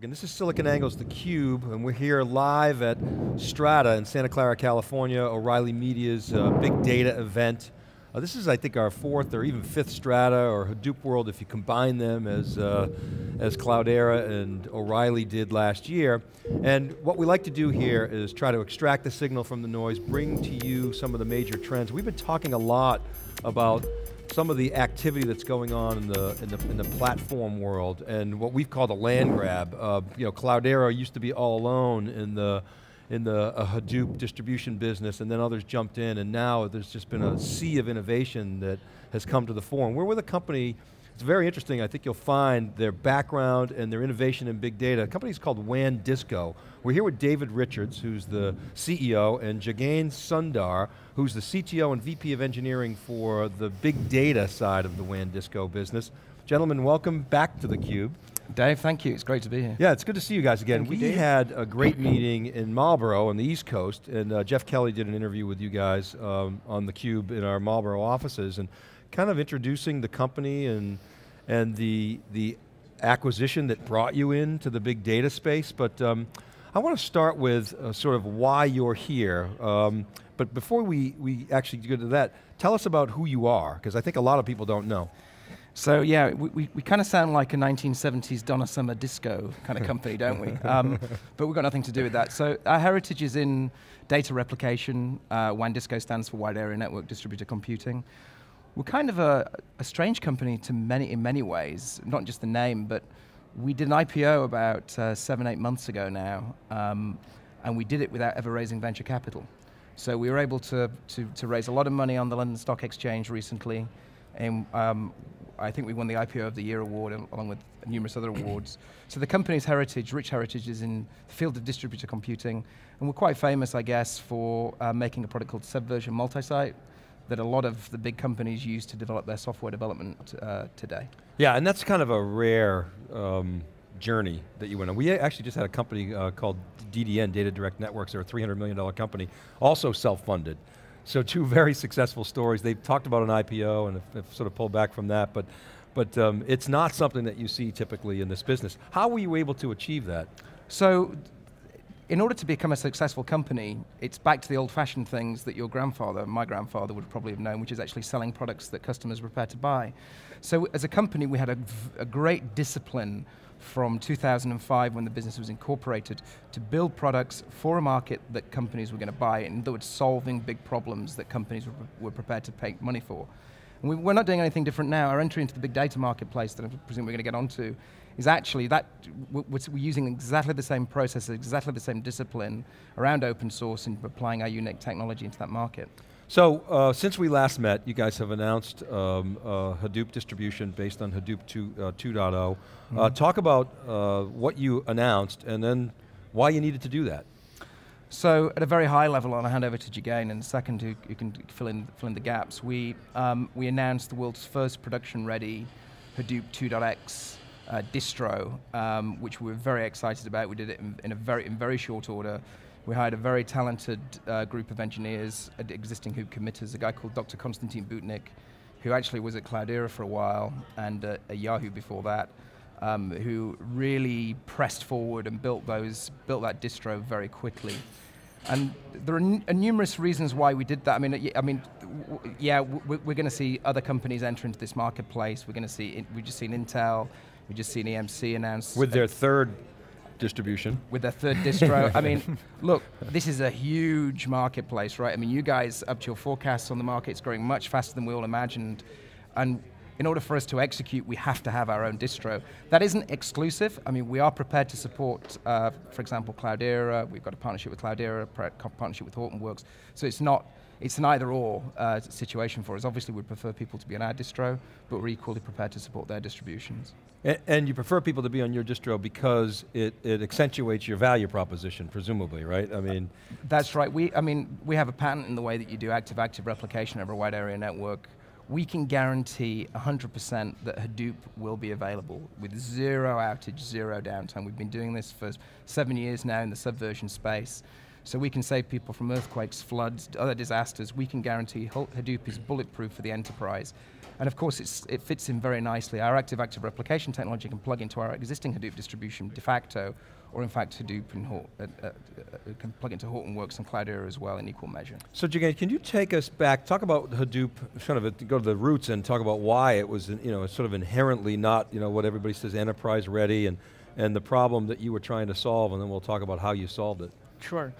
This is SiliconANGLE's theCUBE, and we're here live at Strata in Santa Clara, California, O'Reilly Media's big data event. This is, I think, our fourth or even fifth Strata or Hadoop World if you combine them as Cloudera and O'Reilly did last year. And what we like to do here is try to extract the signal from the noise, bring to you some of the major trends. We've been talking a lot about some of the activity that's going on in the platform world, and what we've called a land grab. You know, Cloudera used to be all alone in the Hadoop distribution business, and then others jumped in, and now there's just been a sea of innovation that has come to the fore. And we're with a company, it's very interesting, I think you'll find their background and their innovation in big data. The company's called WANdisco. We're here with David Richards, who's the CEO, and Jagane Sundar, who's the CTO and VP of engineering for the big data side of the WANdisco business. Gentlemen, welcome back to theCUBE. Dave, thank you, it's great to be here. Yeah, it's good to see you guys again. We had a great meeting in Marlborough on the East Coast, and Jeff Kelly did an interview with you guys on theCUBE in our Marlborough offices, and kind of introducing the company and the acquisition that brought you into the big data space. But I want to start with sort of why you're here. But before we actually go to that, tell us about who you are, because I think a lot of people don't know. So yeah, we kind of sound like a 1970s Donna Summer disco kind of company, don't we? But we've got nothing to do with that. So our heritage is in data replication. WANdisco stands for Wide Area Network Distributed Computing. We're kind of a strange company in many ways, not just the name, but we did an IPO about 7, 8 months ago now, and we did it without ever raising venture capital. So we were able to raise a lot of money on the London Stock Exchange recently, and I think we won the IPO of the Year award along with numerous other awards. So the company's heritage, rich heritage, is in the field of distributed computing, and we're quite famous, I guess, for making a product called Subversion Multisite, that a lot of the big companies use to develop their software development today. Yeah, and that's kind of a rare journey that you went on. We actually just had a company called DDN, Data Direct Networks. They're a $300 million company, also self-funded. So two very successful stories. They've talked about an IPO and have sort of pulled back from that, but it's not something that you see typically in this business. How were you able to achieve that? So, in order to become a successful company, it's back to the old-fashioned things that your grandfather, my grandfather, would probably have known, which is actually selling products that customers were prepared to buy. So as a company, we had a great discipline from 2005, when the business was incorporated, to build products for a market that companies were going to buy, in other words, solving big problems that companies were prepared to pay money for. And we're not doing anything different now. Our entry into the big data marketplace, that I presume we're going to get onto, is actually that we're using exactly the same process, exactly the same discipline around open source and applying our unique technology into that market. So since we last met, you guys have announced Hadoop distribution based on Hadoop 2.0. Mm-hmm. Talk about what you announced and then why you needed to do that. So at a very high level, I'll hand over to Jagane in a second, who can fill in the gaps. We announced the world's first production-ready Hadoop 2.x distro, which we were very excited about. We did it in very short order. We hired a very talented group of engineers at existing Hadoop committers, a guy called Dr. Konstantin Butnik, who actually was at Cloudera for a while and at Yahoo before that, who really pressed forward and built that distro very quickly. And there are numerous reasons why we did that. I mean, yeah, we're going to see other companies enter into this marketplace. We're going to see, we've just seen Intel, we've just seen EMC announce. With their third distribution. With their third distro. I mean, look, this is a huge marketplace, right? I mean, you guys, up to your forecasts on the market, it's growing much faster than we all imagined. And in order for us to execute, we have to have our own distro. That isn't exclusive. I mean, we are prepared to support, for example, Cloudera. We've got a partnership with Cloudera, a partnership with Hortonworks. So it's not, it's an either-or situation for us. Obviously, we'd prefer people to be on our distro, but we're equally prepared to support their distributions. And you prefer people to be on your distro because it accentuates your value proposition, presumably, right? I mean, that's right. I mean, we have a patent in the way that you do active-active replication over a wide area network. We can guarantee 100% that Hadoop will be available with zero outage, zero downtime. We've been doing this for 7 years now in the Subversion space. So we can save people from earthquakes, floods, other disasters. We can guarantee Hadoop is bulletproof for the enterprise. And of course, it fits in very nicely. Our active-active replication technology can plug into our existing Hadoop distribution de facto, or in fact Hadoop and can plug into Hortonworks and Cloudera as well in equal measure. So Jagane, can you take us back, talk about Hadoop, sort of go to the roots and talk about why it was, you know, sort of inherently not, you know, what everybody says enterprise ready, and the problem that you were trying to solve, and then we'll talk about how you solved it. Sure,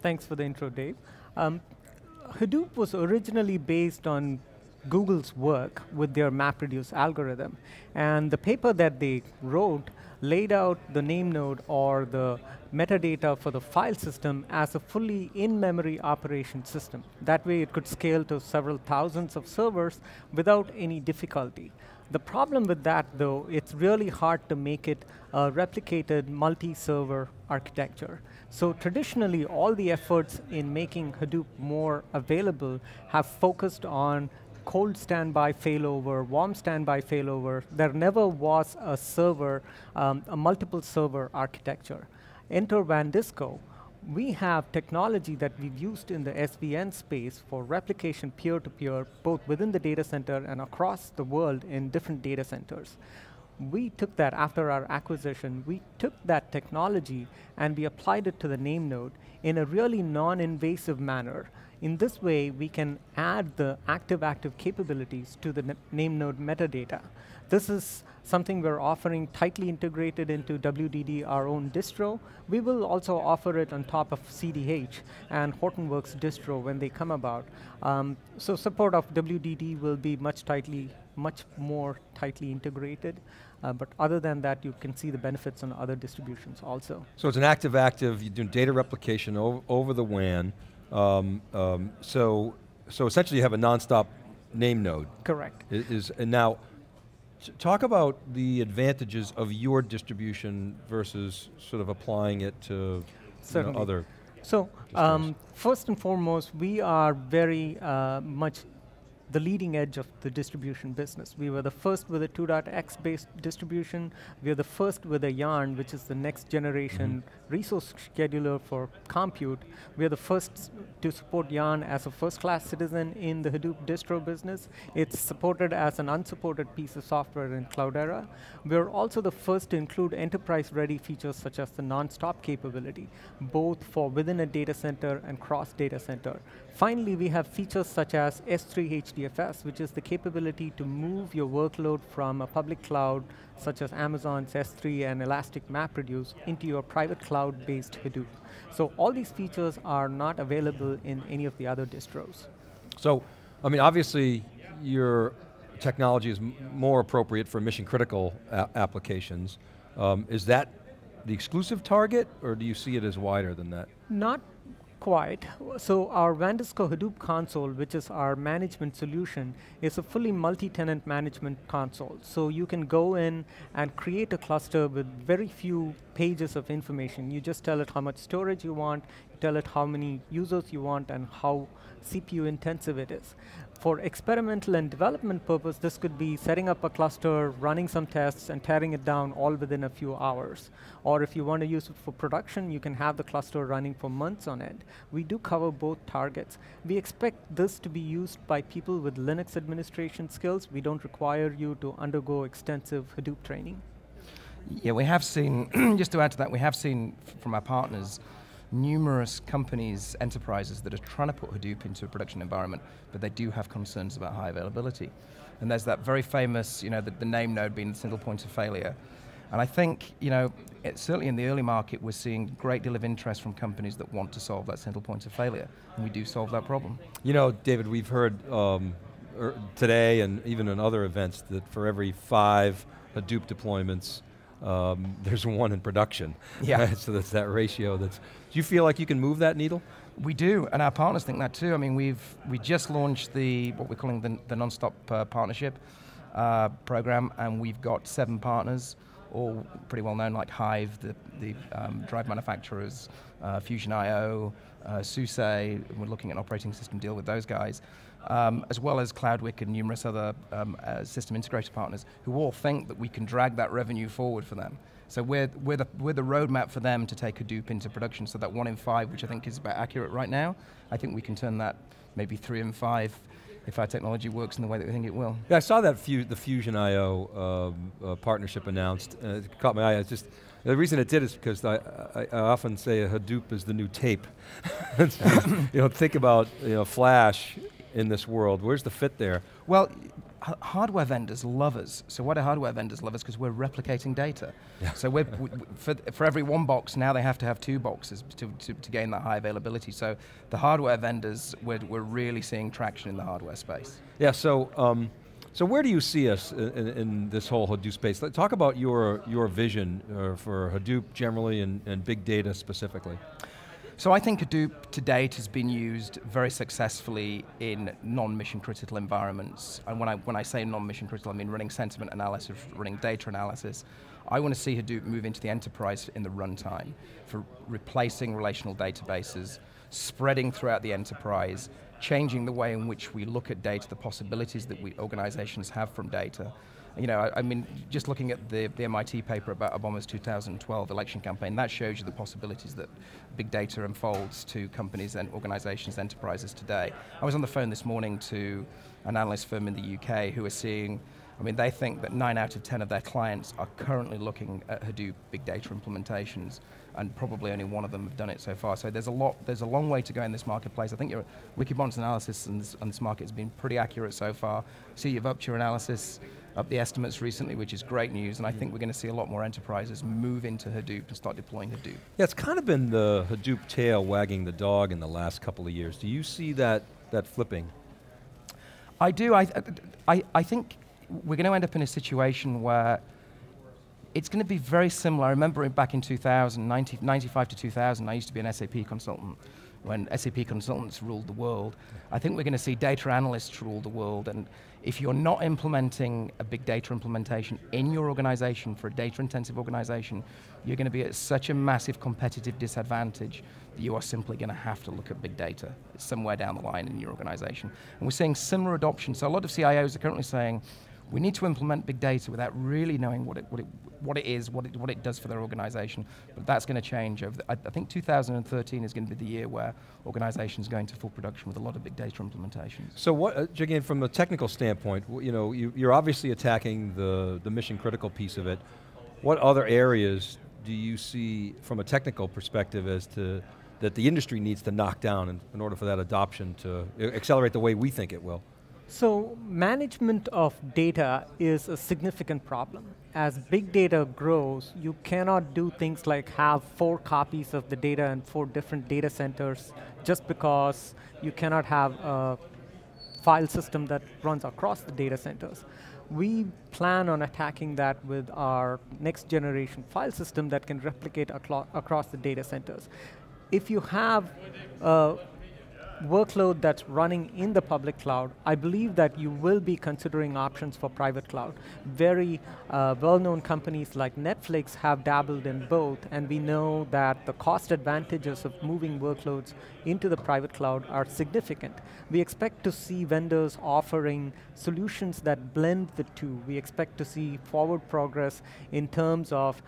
thanks for the intro, Dave. Hadoop was originally based on Google's work with their MapReduce algorithm. And the paper that they wrote laid out the NameNode, or the metadata for the file system, as a fully in-memory operation system. That way it could scale to several thousands of servers without any difficulty. The problem with that, though, it's really hard to make it a replicated multi-server architecture. So traditionally, all the efforts in making Hadoop more available have focused on cold standby failover, warm standby failover. There never was a server, a multiple server architecture. Enter WANdisco. We have technology that we've used in the SVN space for replication peer-to-peer, both within the data center and across the world in different data centers. We took that, after our acquisition, we took that technology and we applied it to the NameNode in a really non-invasive manner. In this way, we can add the active-active capabilities to the NameNode metadata. This is something we're offering tightly integrated into WDD, our own distro. We will also offer it on top of CDH and Hortonworks distro when they come about. So support of WDD will be much more tightly integrated. But other than that, you can see the benefits on other distributions also. So it's an active-active, you do data replication over the WAN. So essentially you have a non-stop name node. Correct. And now, talk about the advantages of your distribution versus sort of applying it to, you know, other. So, first and foremost, we are very much the leading edge of the distribution business. We were the first with a 2.x based distribution. We are the first with a YARN, which is the next generation resource scheduler for compute. We are the first to support YARN as a first class citizen in the Hadoop distro business. It's supported as an unsupported piece of software in Cloudera. We're also the first to include enterprise ready features such as the non-stop capability, both for within a data center and cross data center. Finally, we have features such as S3 HDFS, which is the capability to move your workload from a public cloud, such as Amazon's S3 and Elastic MapReduce, into your private cloud-based Hadoop. So all these features are not available in any of the other distros. So, I mean, obviously, your technology is more appropriate for mission-critical applications. Is that the exclusive target, or do you see it as wider than that? Not quite. So our WANdisco Hadoop console, which is our management solution, is a fully multi-tenant management console. So you can go in and create a cluster with very few pages of information. You just tell it how much storage you want, you tell it how many users you want, and how CPU intensive it is. For experimental and development purpose, this could be setting up a cluster, running some tests, and tearing it down all within a few hours. Or if you want to use it for production, you can have the cluster running for months on end. We do cover both targets. We expect this to be used by people with Linux administration skills. We don't require you to undergo extensive Hadoop training. Yeah, we have seen, just to add to that, we have seen from our partners numerous companies, enterprises that are trying to put Hadoop into a production environment, but they do have concerns about high availability. And there's that very famous, you know, the name node being the single point of failure. And I think, you know, certainly in the early market, we're seeing a great deal of interest from companies that want to solve that single point of failure, and we do solve that problem. You know, David, we've heard today and even in other events that for every 5 Hadoop deployments, there's one in production. Yeah. So that's that ratio. That's, do you feel like you can move that needle? We do, and our partners think that too. I mean, we just launched the, what we're calling the non-stop partnership program, and we've got 7 partners, all pretty well known, like Hive, the drive manufacturers, Fusion IO, SUSE. We're looking at an operating system deal with those guys. as well as Cloudwick and numerous other system integrator partners who all think that we can drag that revenue forward for them. So we're the roadmap for them to take Hadoop into production, so that 1 in 5, which I think is about accurate right now, I think we can turn that maybe 3 in 5 if our technology works in the way that we think it will. Yeah, I saw that the Fusion IO partnership announced, and it caught my eye. It's just, the reason it did is because I often say Hadoop is the new tape. Think about Flash in this world. Where's the fit there? Well, hardware vendors love us. So why do hardware vendors love us? Because we're replicating data. Yeah. So for every one box, now they have to have 2 boxes to gain that high availability. So the hardware vendors, we're really seeing traction in the hardware space. Yeah, so, so where do you see us in this whole Hadoop space? Talk about your vision for Hadoop generally and big data specifically. So I think Hadoop to date has been used very successfully in non-mission critical environments. And when I say non-mission critical, I mean running sentiment analysis, running data analysis. I want to see Hadoop move into the enterprise in the runtime for replacing relational databases, spreading throughout the enterprise, changing the way in which we look at data, the possibilities that organizations have from data. You know, I mean, just looking at the MIT paper about Obama's 2012 election campaign, that shows you the possibilities that big data unfolds to companies and organizations, enterprises today. I was on the phone this morning to an analyst firm in the UK who are seeing, I mean, they think that 9 out of 10 of their clients are currently looking at Hadoop big data implementations, and probably only 1 of them have done it so far. So there's a long way to go in this marketplace. I think your Wikibon's analysis on this market has been pretty accurate so far. See, you've upped your analysis, up the estimates recently, which is great news, and I think we're going to see a lot more enterprises move into Hadoop and start deploying Hadoop. Yeah, it's kind of been the Hadoop tail wagging the dog in the last couple of years. Do you see that flipping? I do. I think we're going to end up in a situation where it's going to be very similar. I remember back in 2000, 95 to 2000, I used to be an SAP consultant. When SAP consultants ruled the world, I think we're going to see data analysts rule the world, and if you're not implementing a big data implementation in your organization, for a data-intensive organization, you're going to be at such a massive competitive disadvantage that you are simply going to have to look at big data somewhere down the line in your organization. And we're seeing similar adoption, so a lot of CIOs are currently saying, we need to implement big data without really knowing what it does for their organization. But that's going to change. I think 2013 is going to be the year where organizations go into full production with a lot of big data implementations. So what, again, from a technical standpoint, you're obviously attacking the mission critical piece of it. What other areas do you see from a technical perspective as to, that the industry needs to knock down in order for that adoption to accelerate the way we think it will? So management of data is a significant problem. As big data grows, you cannot do things like have 4 copies of the data in 4 different data centers, just because you cannot have a file system that runs across the data centers. We plan on attacking that with our next generation file system that can replicate across the data centers. If you have workload that's running in the public cloud, I believe that you will be considering options for private cloud. Very well-known companies like Netflix have dabbled in both, and we know that the cost advantages of moving workloads into the private cloud are significant. We expect to see vendors offering solutions that blend the two. We expect to see forward progress in terms of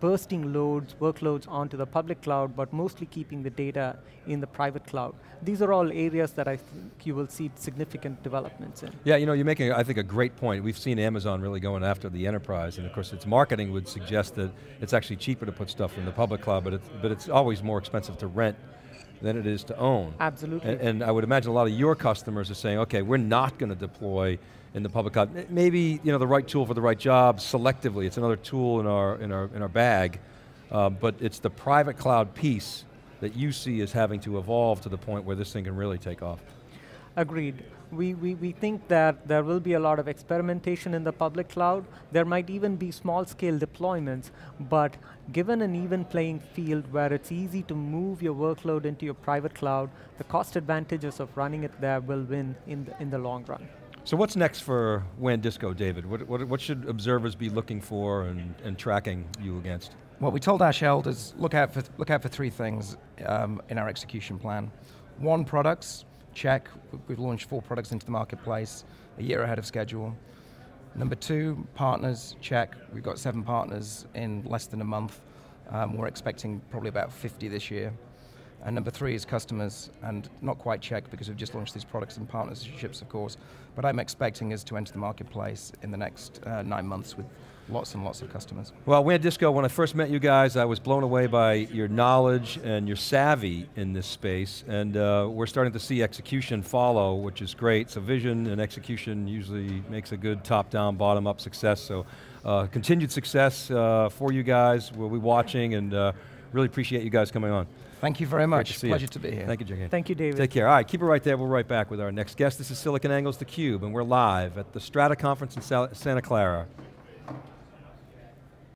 bursting workloads onto the public cloud, but mostly keeping the data in the private cloud. These are all areas that I think you will see significant developments in. Yeah, you're making, I think, a great point. We've seen Amazon really going after the enterprise, and of course its marketing would suggest that it's actually cheaper to put stuff in the public cloud, but it's always more expensive to rent than it is to own. Absolutely. And I would imagine a lot of your customers are saying, okay, we're not going to deploy in the public cloud. Maybe the right tool for the right job selectively. It's another tool in our bag, but it's the private cloud piece that you see as having to evolve to the point where this thing can really take off. Agreed. We think that there will be a lot of experimentation in the public cloud. There might even be small scale deployments, but given an even playing field where it's easy to move your workload into your private cloud, the cost advantages of running it there will win in the long run. So what's next for WANdisco, David? What should observers be looking for and tracking you against? Well, we told our shareholders, look out for 3 things in our execution plan. 1, products. Check, we've launched 4 products into the marketplace, a year ahead of schedule. Number 2, partners, check. We've got 7 partners in less than a month. We're expecting probably about 50 this year. And number 3 is customers, and not quite check because we've just launched these products and partnerships, of course, but I'm expecting us to enter the marketplace in the next 9 months with lots and lots of customers. Well, WANdisco, when I first met you guys, I was blown away by your knowledge and your savvy in this space, and we're starting to see execution follow, which is great. So vision and execution usually makes a good top-down, bottom-up success, so continued success for you guys. We'll be watching, and really appreciate you guys coming on. Thank you very much, pleasure to be here. Thank you, Jagane. Thank you, David. Take care, all right, keep it right there, we'll be right back with our next guest. This is SiliconANGLE's theCUBE, and we're live at the Strata Conference in Santa Clara.